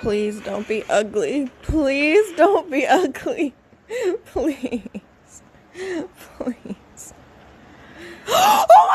Please don't be ugly. Please don't be ugly. Please. Please. Oh!